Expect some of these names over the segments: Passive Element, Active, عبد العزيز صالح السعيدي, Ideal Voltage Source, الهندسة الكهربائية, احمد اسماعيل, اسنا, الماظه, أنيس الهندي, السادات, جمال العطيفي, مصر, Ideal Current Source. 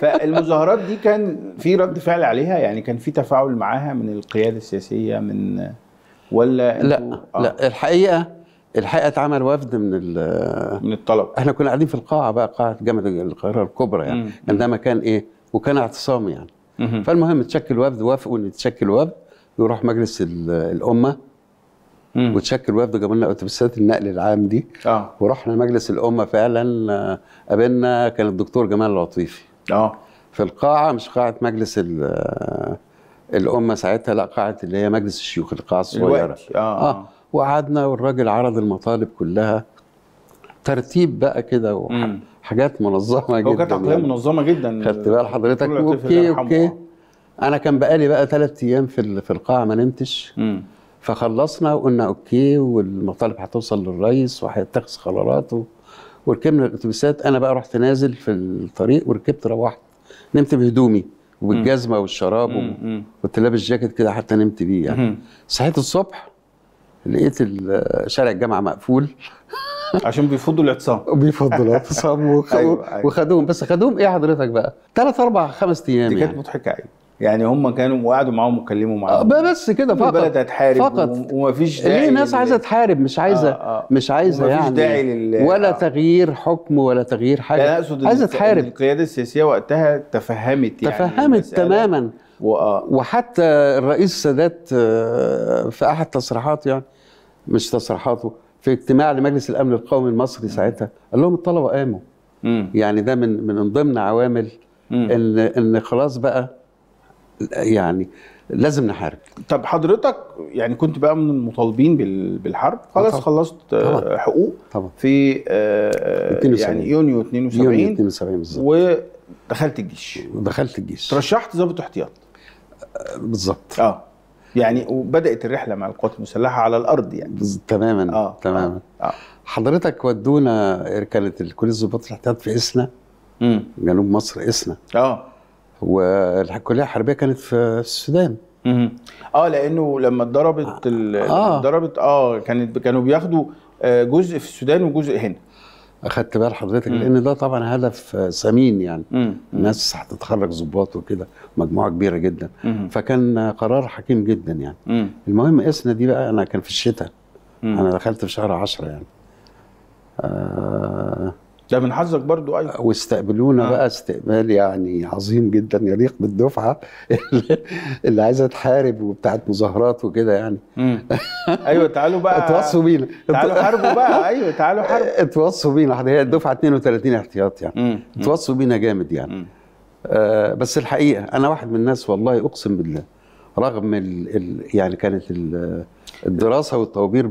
فالمظاهرات دي كان في رد فعل عليها، يعني كان في تفاعل معاها من القيادة السياسية من ولا؟ لا لا، الحقيقة اتعمل وفد من الطلب. احنا كنا قاعدين في القاعة بقى، قاعة جامعة القاهرة الكبرى يعني، كان ده مكان ايه، وكان اعتصام يعني. فالمهم تشكل وفد، وافقوا ان يتشكل وفد يروح مجلس الأمة وتشكل وفد، جابلنا اتوبيسات النقل العام دي ورحنا مجلس الأمة فعلا. قابلنا كان الدكتور جمال العطيفي في القاعة، مش قاعة مجلس الأمة ساعتها، لا قاعة اللي هي مجلس الشيوخ، القاعة الصغيرة. وقعدنا والراجل عرض المطالب كلها ترتيب بقى كده وحاجات منظمة جدا، وكانت عقلية منظمة جدا، خدت بال حضرتك. اوكي. انا كان بقالي بقى 3 ايام في القاعة ما نمتش. فخلصنا وقلنا اوكي، والمطالب هتوصل للرئيس وهيتخذ قراراته، وركبنا الاتوبيسات. انا بقى رحت نازل في الطريق وركبت، روحت نمت بهدومي وبالجزمه والشراب وكنت لابس جاكيت كده حتى نمت بيه يعني. صحيت الصبح لقيت شارع الجامعه مقفول عشان بيفضوا الاعتصام أيوة. وخدوهم، بس خدوهم ايه حضرتك بقى 3 4 5 ايام. دي كانت مضحكه يعني. يعني هم كانوا وقعدوا معاهم وكلموا معاهم بس كده فقط، البلد هتحارب فقط، ومفيش داعي ليه ناس عايزه تحارب، مش عايزه يعني داعي ولا تغيير حكم ولا تغيير حاجه. لا اقصد عايزه تحارب. القياده السياسيه وقتها تفهمت تماما، وحتى الرئيس السادات في احد تصريحاته يعني، مش تصريحاته، في اجتماع لمجلس الامن القومي المصري ساعتها قال لهم الطلبه قاموا. يعني ده من ضمن عوامل ان خلاص بقى يعني لازم نحارب. طب حضرتك يعني كنت بقى من المطالبين بالحرب، خلاص طبعًا. خلصت حقوق طبعًا. في يعني يونيو 72 بالظبط، ودخلت الجيش. ترشحت ضابط احتياط بالظبط. يعني وبدات الرحله مع القوات المسلحه على الارض يعني. تماما تماما. حضرتك ودونا، كانت الكليه ضباط الاحتياط في اسنا، جنوب مصر اسنا. والكليه الحربيه كانت في السودان. لانه لما اتضربت كانوا بياخدوا جزء في السودان وجزء هنا. اخدت بال حضرتك، لان ده طبعا هدف ثمين يعني. الناس هتتخرج ضباط وكده، مجموعه كبيره جدا. فكان قرار حكيم جدا يعني. المهم اسنا دي بقى، انا كان في الشتاء، انا دخلت في شهر 10 يعني. ده من حظك برضو ايضا. واستقبلونا بقى استقبال يعني عظيم جدا، يليق بالدفعه اللي عايزه تحارب وبتاعت مظاهرات وكده يعني. ايوه تعالوا بقى اتوصوا بينا، تعالوا حاربوا بقى. ايوه تعالوا حاربوا اتوصوا بينا. هي الدفعه 32 احتياط يعني، اتوصوا بينا جامد يعني. بس الحقيقه انا واحد من الناس والله اقسم بالله، رغم يعني كانت الدراسه والتوبير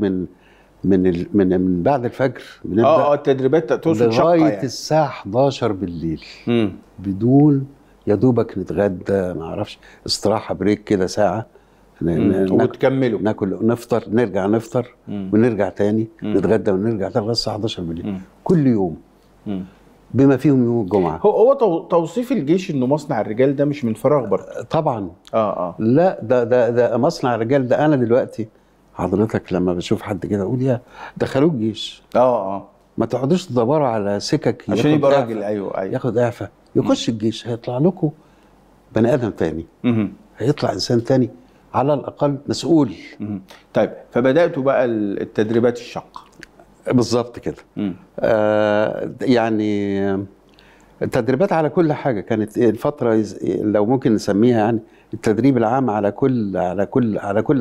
من بعد الفجر بنبدا التدريبات تقصد شقه يعني، لغايه الساعه 11 بالليل بدون يا دوبك نتغدى، ما اعرفش استراحه بريك كده ساعه، وتكملوا ناكل نفطر نرجع نفطر ونرجع تاني نتغدى ونرجع تاني لغايه الساعه 11 بالليل كل يوم، بما فيهم يوم الجمعه. هو توصيف الجيش انه مصنع الرجال ده مش من فراغ برضه طبعا. لا ده مصنع الرجال ده. انا دلوقتي حضرتك لما بشوف حد كده اقول يا دخلوه الجيش. ما تقعدوش تدوروا على سكك عشان يبقى راجل. ايوه ياخد اعفاء يخش الجيش، هيطلع لكم بني ادم تاني، هيطلع انسان تاني على الاقل مسؤول. طيب فبداتوا بقى التدريبات الشاقه بالظبط كده. يعني التدريبات على كل حاجه كانت الفتره لو ممكن نسميها يعني التدريب العام على كل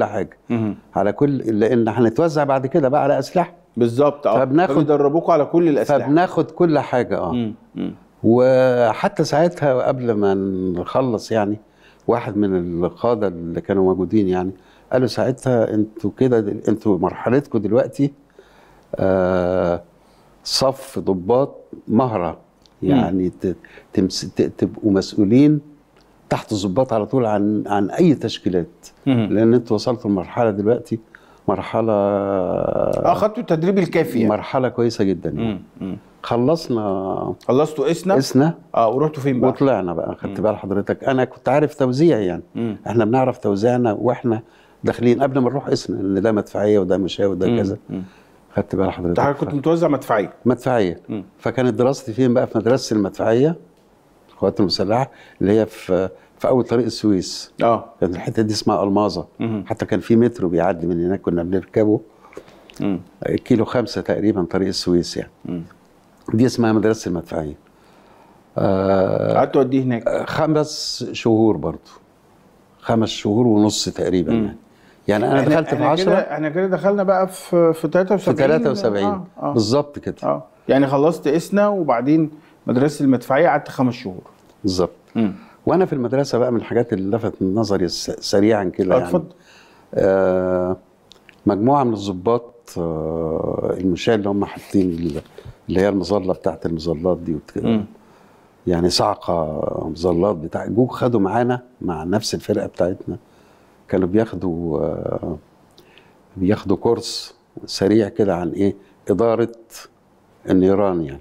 حاجه، على كل، لان هنتوزع بعد كده بقى على اسلحه بالظبط. فبيدربوكوا على كل الاسلحه، فبناخد كل حاجه. وحتى ساعتها قبل ما نخلص يعني، واحد من القاده اللي كانوا موجودين يعني قالوا ساعتها انتوا كده انتوا مرحلتكم دلوقتي صف ضباط مهره يعني، تبقوا مسؤولين تحت الضباط على طول عن اي تشكيلات، لان انتوا وصلتوا لمرحله دلوقتي، مرحله اخدتوا التدريب الكافي يعني. مرحله كويسه جدا يعني. خلصتوا اسنا ورحتوا فين بقى؟ وطلعنا بقى. خدت بال حضرتك، انا كنت عارف توزيعي يعني. احنا بنعرف توزيعنا واحنا داخلين قبل ما نروح اسنا، ان ده مدفعيه وده مشاوي وده كذا. خدت بال حضرتك، انت كنت متوزع مدفعيه. فكانت دراستي فين بقى؟ في مدرسه المدفعيه القوات المسلحه اللي هي في اول طريق السويس. كانت الحته دي اسمها الماظه. حتى كان في مترو بيعدي من هناك كنا بنركبه. كيلو 5 تقريبا طريق السويس يعني. دي اسمها مدرسه المدفعيه. قعدت قد ايه هناك؟ 5 شهور برضه. 5 شهور ونص تقريبا يعني انا دخلت في 10. احنا كده دخلنا بقى في 73. في 73 بالظبط كده. يعني خلصت اسنا وبعدين مدرسه المدفعيه قعدت 5 شهور. بالظبط. وانا في المدرسه بقى من الحاجات اللي لفتت نظري سريعا كده يعني مجموعه من الضباط المشاة اللي هم حاطين اللي هي المظله بتاعت المظلات دي وكده يعني صعقه مظلات بتاع جو خدوا معانا مع نفس الفرقه بتاعتنا كانوا بياخدوا كورس سريع كده عن ايه اداره النيران يعني.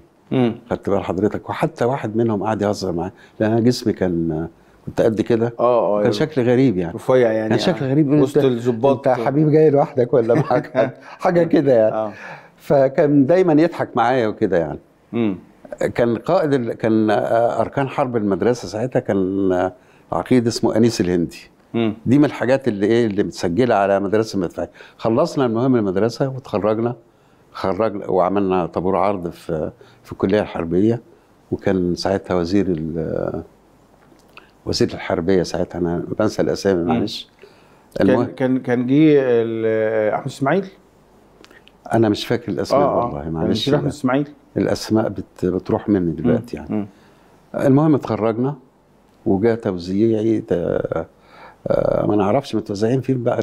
خدت بال حضرتك وحتى واحد منهم قعد يهزر معايا لان انا جسمي كنت قد كده كان شكل غريب يعني رفيع يعني كان شكل غريب وسط الظباط انت حبيب جاي لوحدك ولا معاك حد حاجه كده يعني فكان دايما يضحك معايا وكده يعني كان قائد كان اركان حرب المدرسه ساعتها كان عقيد اسمه أنيس الهندي. دي من الحاجات اللي ايه اللي متسجله على مدرسه المدفعيه. خلصنا المهم المدرسه وتخرجنا وعملنا طابور عرض في الكليه الحربيه وكان ساعتها وزير الحربيه ساعتها انا بنسى الاسامي معلش. كان جه احمد اسماعيل؟ انا مش فاكر الاسماء والله معلش. احمد اسماعيل الاسماء بتروح مني دلوقتي يعني. المهم اتخرجنا وجاء توزيعي ما نعرفش متوزعين فين بقى